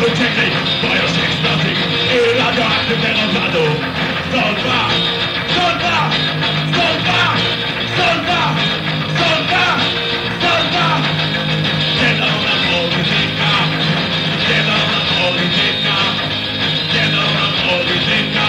tego ciekli, boją się ekstazji i rado aktywne rozladu. Solwa, solwa, solwa, solwa, solwa, solwa. Jedną nam odcinka, jedną nam odcinka, jedną nam odcinka.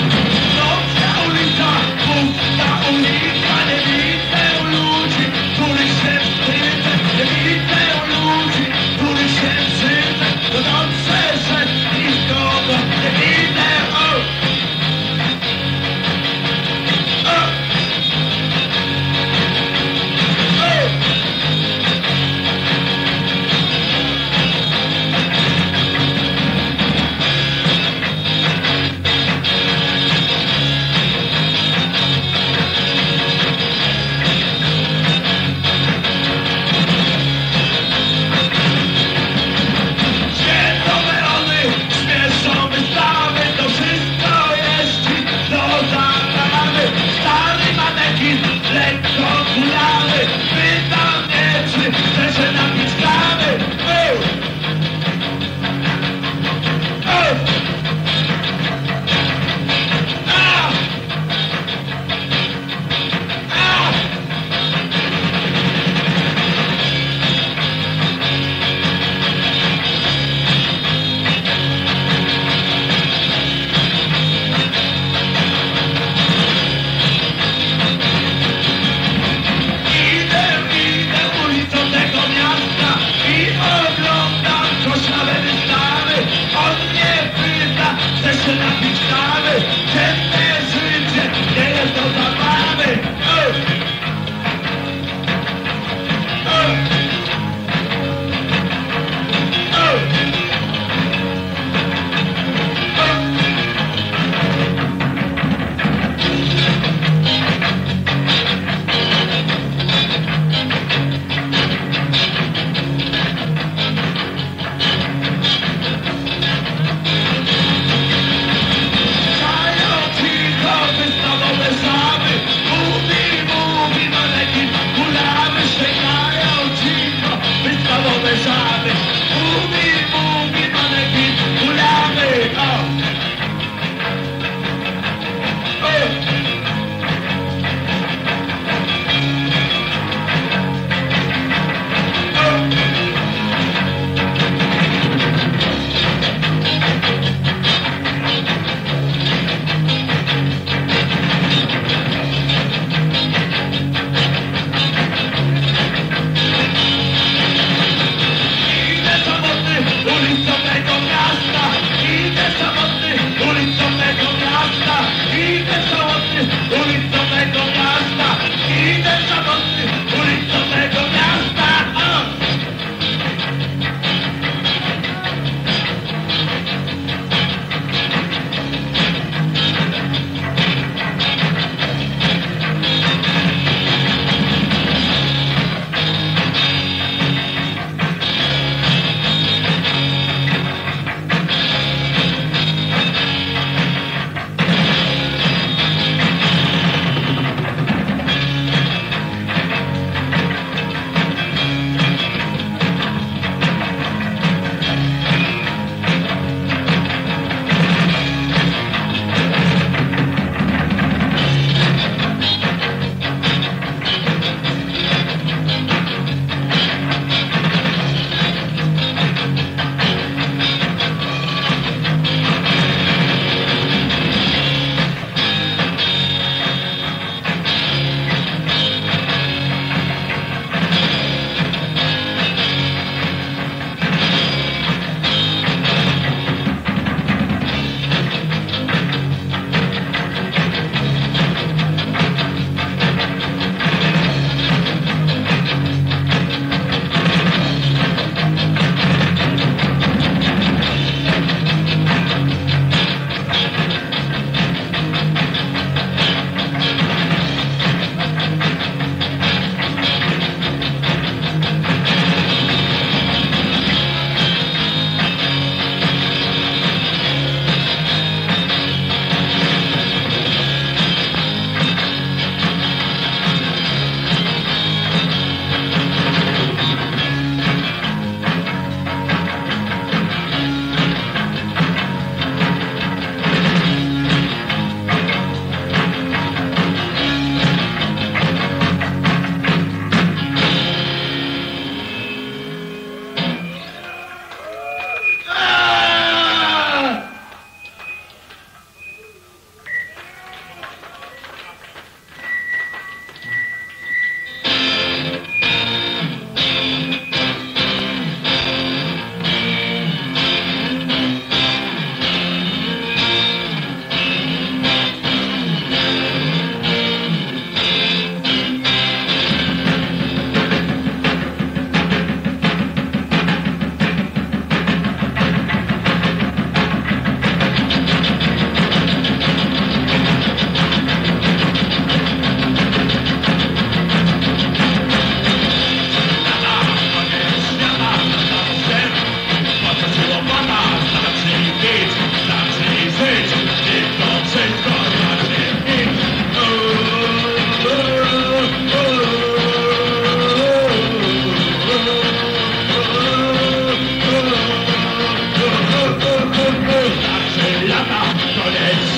Gentlemen!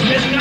Let's go.